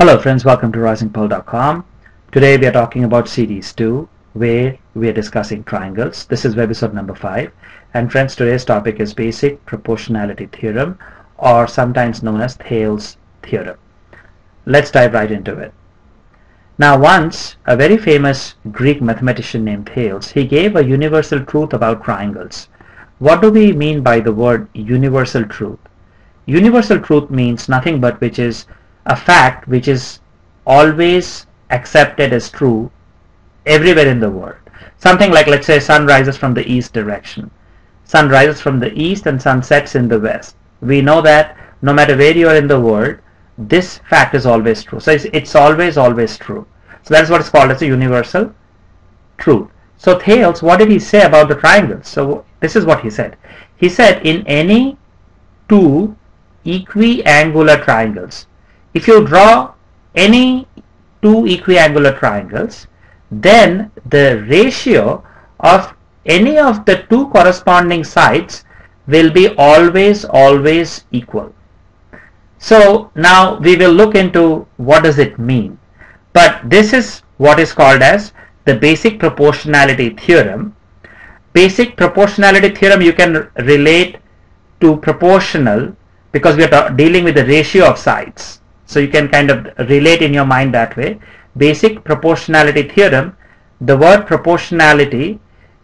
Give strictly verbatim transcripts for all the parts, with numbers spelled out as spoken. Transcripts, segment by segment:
Hello friends, welcome to Rising Pearl dot com. Today we are talking about series two, where we are discussing triangles. This is webisode number five, and friends, today's topic is basic proportionality theorem, or sometimes known as Thales theorem. Let's dive right into it. Now, once a very famous Greek mathematician named Thales, he gave a universal truth about triangles. What do we mean by the word universal truth? Universal truth means nothing but which is a fact which is always accepted as true everywhere in the world. Something like, let's say, sun rises from the east direction. Sun rises from the east and sun sets in the west. We know that no matter where you are in the world, this fact is always true. So it's, it's always, always true. So that's what is called as a universal truth. So Thales, what did he say about the triangles? So this is what he said. He said, in any two equiangular triangles, if you draw any two equiangular triangles, then the ratio of any of the two corresponding sides will be always, always equal. So now we will look into what does it mean. But this is what is called as the basic proportionality theorem. Basic proportionality theorem you can relate to proportional, because we are dealing with the ratio of sides. So you can kind of relate in your mind that way. Basic proportionality theorem, the word proportionality,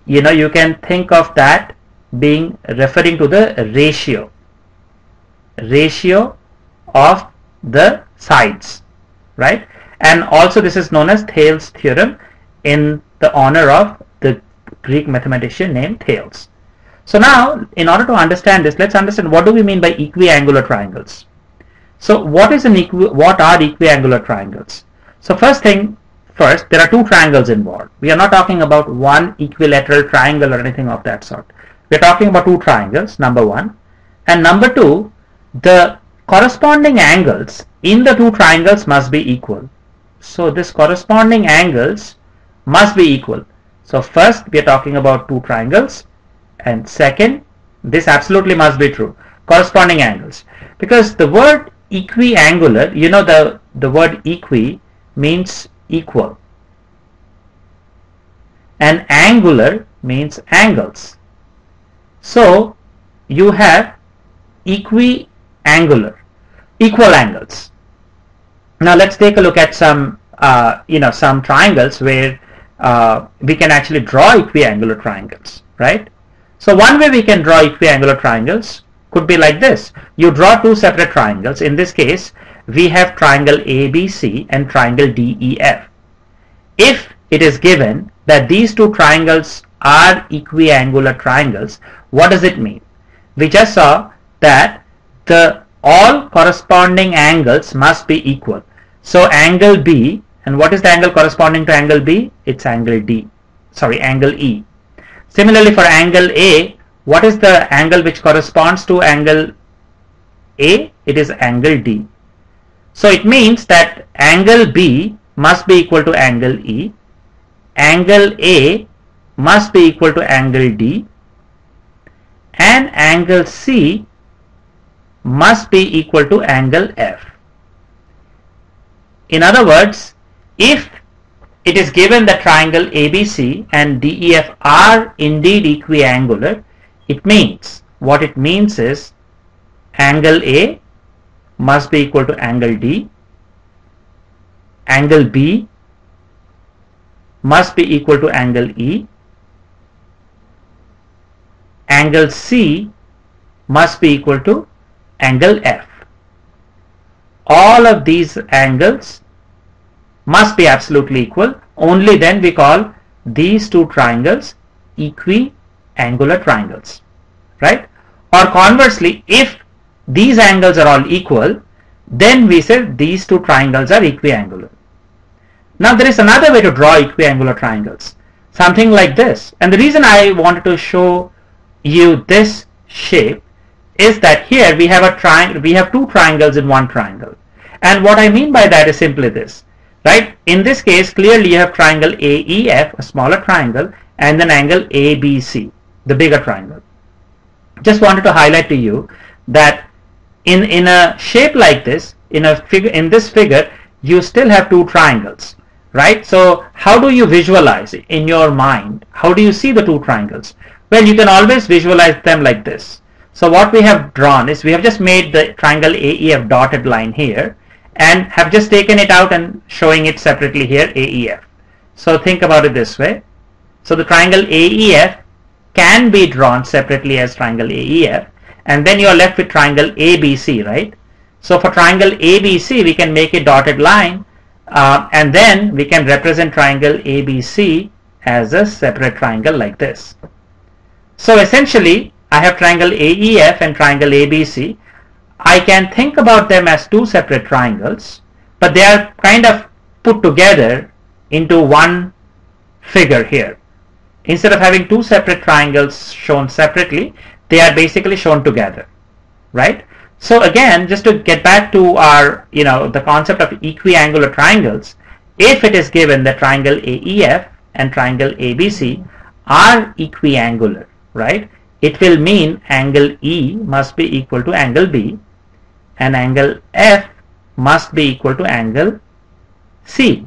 you know, you can think of that being referring to the ratio, ratio of the sides, right? And also this is known as Thales theorem in the honor of the Greek mathematician named Thales. So now, in order to understand this, let's understand what do we mean by equiangular triangles. So what is an equi what are equiangular triangles? So first thing first, there are two triangles involved. We are not talking about one equilateral triangle or anything of that sort. We are talking about two triangles, number one. And number two, the corresponding angles in the two triangles must be equal. So this corresponding angles must be equal. So first, we are talking about two triangles. And second, this absolutely must be true. Corresponding angles. Because the word equiangular, you know, the the word equi means equal and angular means angles. So you have equiangular, equal angles. Now let's take a look at some uh, you know some triangles where uh, we can actually draw equiangular triangles, right? So one way we can draw equiangular triangles could be like this. You draw two separate triangles. In this case, we have triangle A B C and triangle D E F. If it is given that these two triangles are equiangular triangles, what does it mean? We just saw that the all corresponding angles must be equal. So angle B, and what is the angle corresponding to angle B? It's angle D, sorry, angle E. Similarly, for angle A, what is the angle which corresponds to angle A? It is angle D. So it means that angle B must be equal to angle E, angle A must be equal to angle D, and angle C must be equal to angle F. In other words, if it is given that triangle A B C and D E F are indeed equiangular, it means, what it means is angle A must be equal to angle D, angle B must be equal to angle E, angle C must be equal to angle F. All of these angles must be absolutely equal. Only then we call these two triangles equiangular angular triangles, right? Or conversely, if these angles are all equal, then we say these two triangles are equiangular. Now there is another way to draw equiangular triangles, something like this. And the reason I wanted to show you this shape is that here we have a triangle, we have two triangles in one triangle. And what I mean by that is simply this, right? In this case, clearly you have triangle A E F, a smaller triangle, and then angle A B C, the bigger triangle. Just wanted to highlight to you that in in a shape like this, in a figure in this figure, you still have two triangles, right? So how do you visualize it in your mind? How do you see the two triangles? Well, you can always visualize them like this. So what we have drawn is we have just made the triangle A E F dotted line here and have just taken it out and showing it separately here, A E F. So think about it this way. So the triangle A E F can be drawn separately as triangle A E F, and then you are left with triangle A B C, right? So for triangle A B C, we can make a dotted line, uh, and then we can represent triangle A B C as a separate triangle like this. So essentially, I have triangle A E F and triangle A B C. I can think about them as two separate triangles, but they are kind of put together into one figure here. Instead of having two separate triangles shown separately, they are basically shown together, right? So again, just to get back to our, you know, the concept of equiangular triangles, if it is given that triangle A E F and triangle A B C are equiangular, right, it will mean angle E must be equal to angle B and angle F must be equal to angle C.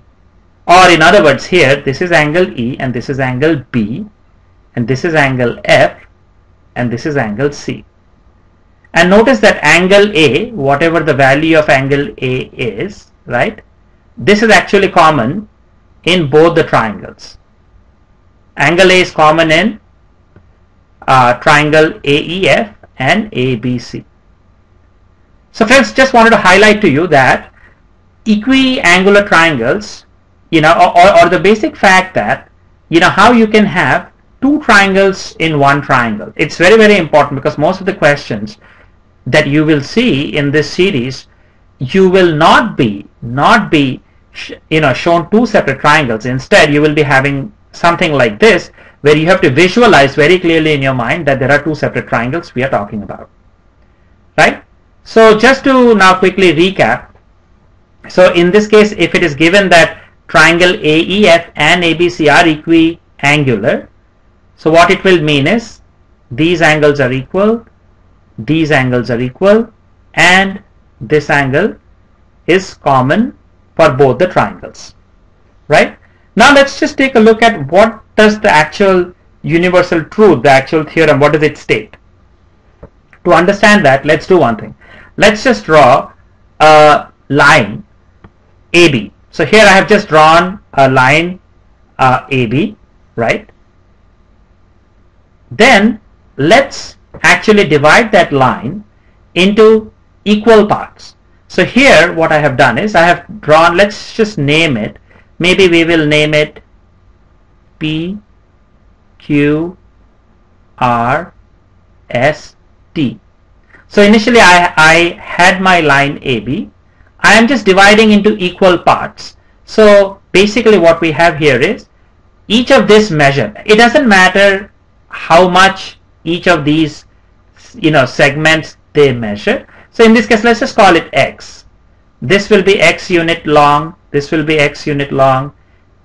Or in other words here, this is angle E and this is angle B and this is angle F and this is angle C. And notice that angle A, whatever the value of angle A is, right, this is actually common in both the triangles. Angle A is common in uh, triangle A E F and A B C. So friends, just wanted to highlight to you that equiangular triangles, you know, or, or the basic fact that, you know, how you can have two triangles in one triangle. It's very, very important because most of the questions that you will see in this series, you will not be, not be, sh you know, shown two separate triangles. Instead, you will be having something like this where you have to visualize very clearly in your mind that there are two separate triangles we are talking about, right? So just to now quickly recap. So in this case, if it is given that triangle A E F and A B C are equiangular, so what it will mean is these angles are equal, these angles are equal, and this angle is common for both the triangles, right? Now let's just take a look at what does the actual universal truth, the actual theorem, what does it state? To understand that, let's do one thing. Let's just draw a line A B. So here I have just drawn a line uh, A B, right? Then let's actually divide that line into equal parts. So here what I have done is I have drawn, let's just name it, maybe we will name it P, Q, R, S, T. So initially I, I had my line A B. I am just dividing into equal parts. So basically what we have here is each of this measure, it doesn't matter how much each of these, you know, segments they measure. So in this case, let's just call it X. This will be X unit long, this will be X unit long,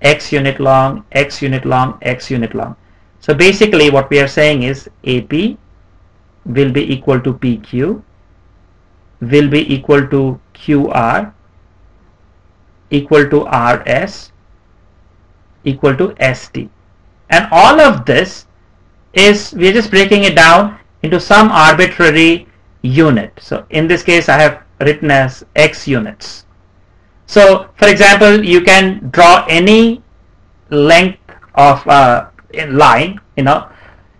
X unit long, X unit long, X unit long. So basically what we are saying is A P will be equal to P Q, will be equal to Q R, equal to R S, equal to S T. And all of this is, we're just breaking it down into some arbitrary unit. So in this case, I have written as X units. So for example, you can draw any length of uh, line, you know,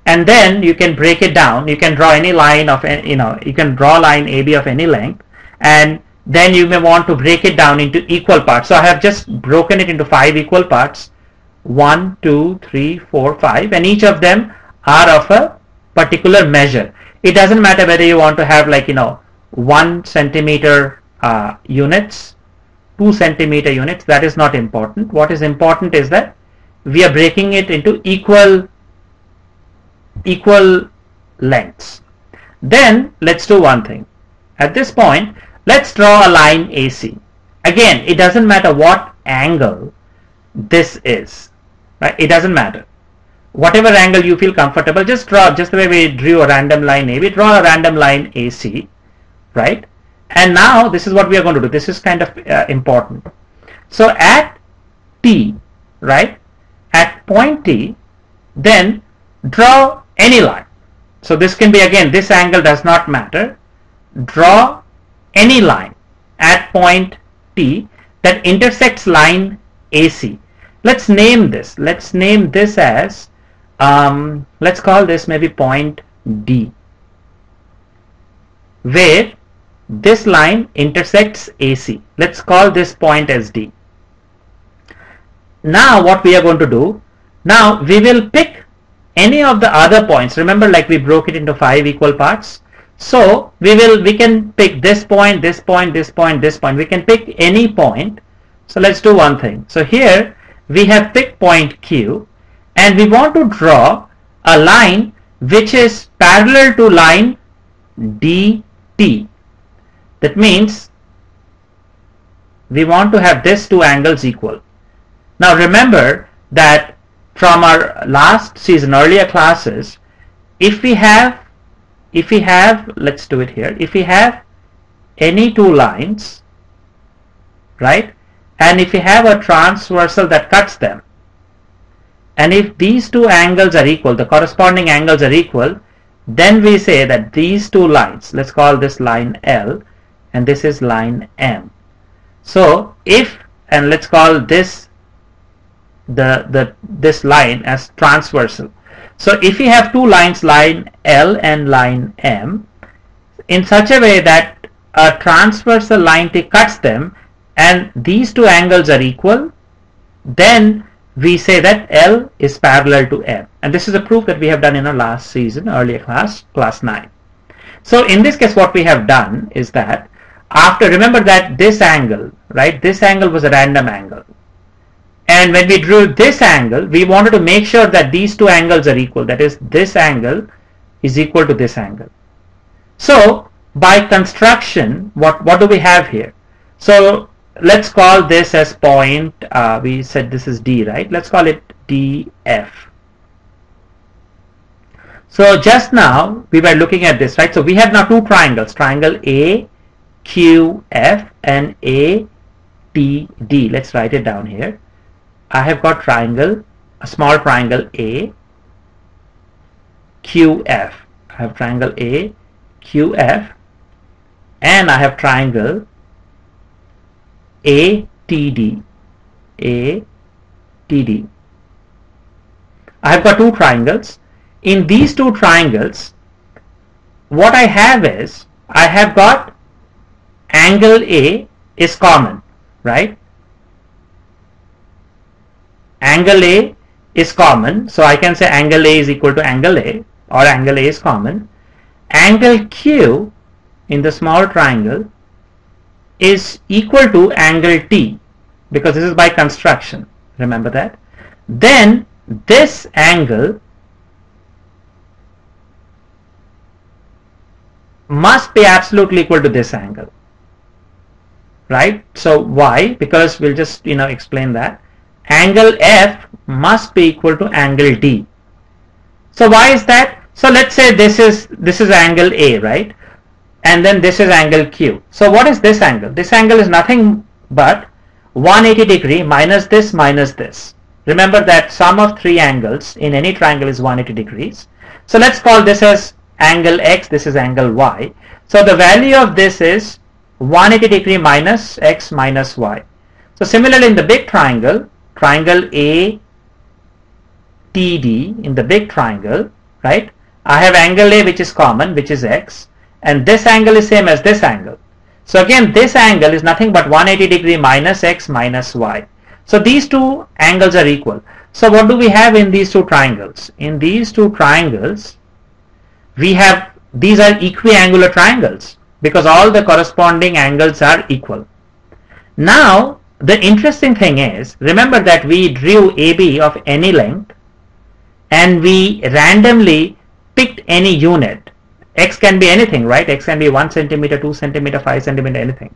and then you can break it down. You can draw any line of, you know, you can draw line A B of any length, and then you may want to break it down into equal parts. So I have just broken it into five equal parts, one, two, three, four, five, and each of them are of a particular measure. It doesn't matter whether you want to have, like, you know, one centimeter uh, units, two centimeter units, that is not important. What is important is that we are breaking it into equal equal lengths. Then let's do one thing. At this point, let's draw a line A C. Again, it doesn't matter what angle this is, right? It doesn't matter. Whatever angle you feel comfortable, just draw, just the way we drew a random line A B, draw a random line A C, right? And now this is what we are going to do. This is kind of uh, important. So at T, right, at point T, then draw any line. So this can be, again, this angle does not matter. Draw any line at point T that intersects line A C. Let's name this. Let's name this as, um, let's call this maybe point D, where this line intersects A C. Let's call this point as D. Now what we are going to do, now we will pick any of the other points. Remember, like we broke it into five equal parts. So we will, we can pick this point, this point, this point, this point. We can pick any point. So let's do one thing. So here we have picked point Q, and we want to draw a line which is parallel to line D T. That means we want to have these two angles equal. Now remember that from our last season, earlier classes, if we have, if we have, let's do it here, if we have any two lines, right, and if we have a transversal that cuts them, and if these two angles are equal, the corresponding angles are equal, then we say that these two lines, let's call this line L, and this is line M. So if, and let's call this the the this line as transversal. So if we have two lines, line L and line M, in such a way that a transversal line T cuts them and these two angles are equal, then we say that L is parallel to M. And this is a proof that we have done in our last season, earlier class, class nine. So in this case, what we have done is that after, remember that this angle, right, this angle was a random angle. And when we drew this angle, we wanted to make sure that these two angles are equal. That is, this angle is equal to this angle. So by construction, what, what do we have here? So let's call this as point, uh, we said this is D, right? Let's call it D F. So just now, we were looking at this, right? So we have now two triangles, triangle A Q F and A P D. Let's write it down here. I have got triangle, a small triangle A, Q F. I have triangle A, Q F, and I have triangle A T D, A T D. I have got two triangles. In these two triangles, what I have is, I have got angle A is common, right? Angle A is common, so I can say angle A is equal to angle A, or angle A is common. Angle Q in the small triangle is equal to angle T, because this is by construction, remember that. Then this angle must be absolutely equal to this angle, right? So why? Because we'll just, you know, explain that. Angle F must be equal to angle D. So why is that? So let's say this is this is angle A, right? And then this is angle Q. So what is this angle? This angle is nothing but one hundred eighty degree minus this minus this. Remember that sum of three angles in any triangle is one hundred eighty degrees. So let's call this as angle X, this is angle Y. So the value of this is one hundred eighty degree minus X minus Y. So similarly in the big triangle, triangle A T D, in the big triangle, right, I have angle A which is common, which is X, and this angle is same as this angle. So again, this angle is nothing but one hundred eighty degree minus X minus Y. So these two angles are equal. So what do we have in these two triangles? In these two triangles, we have, these are equiangular triangles, because all the corresponding angles are equal. Now the interesting thing is, remember that we drew A B of any length and we randomly picked any unit. X can be anything, right? X can be one centimeter, two centimeter, five centimeter, anything.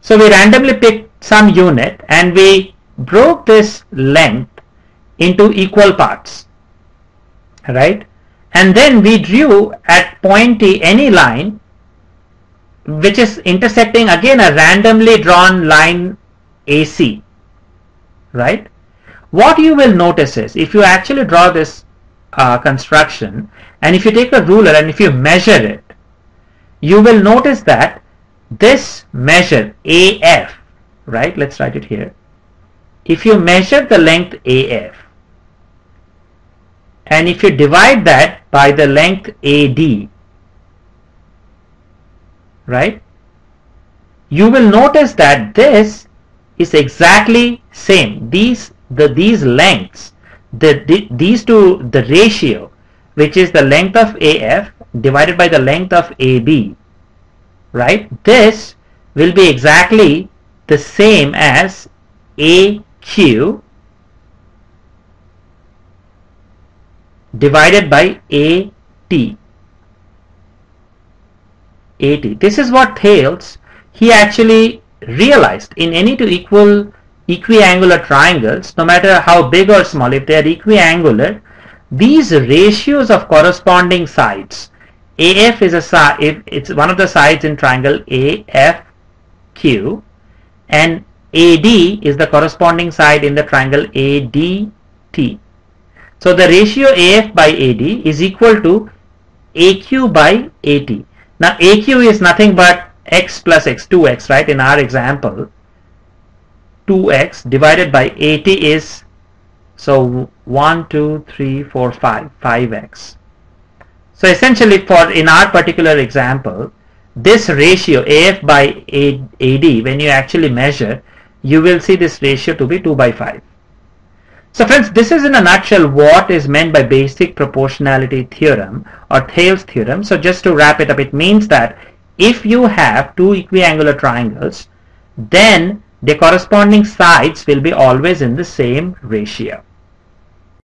So we randomly picked some unit and we broke this length into equal parts, right? And then we drew at point T any line which is intersecting, again, a randomly drawn line A C, right? What you will notice is, if you actually draw this uh, construction, and if you take a ruler and if you measure it, you will notice that this measure A F, right? Let's write it here. If you measure the length A F, and if you divide that by the length A D, right, you will notice that this is exactly same. These the these lengths, the, the these two, the ratio, which is the length of A F divided by the length of A B, right? This will be exactly the same as A Q divided by A T. A T. This is what Thales, he actually realized in any two equal equiangular triangles, no matter how big or small, if they are equiangular, these ratios of corresponding sides, A F is a side, if it's one of the sides in triangle A F Q, and A D is the corresponding side in the triangle A D T. So the ratio A F by A D is equal to A Q by A T. Now A Q is nothing but x plus x, two x, right? In our example, two x divided by A T is, so one, two, three, four, five, five x. So essentially, for in our particular example, this ratio A F by A D, when you actually measure, you will see this ratio to be two by five. So friends, this is in a nutshell what is meant by basic proportionality theorem or Thales theorem. So just to wrap it up, it means that if you have two equiangular triangles, then the corresponding sides will be always in the same ratio.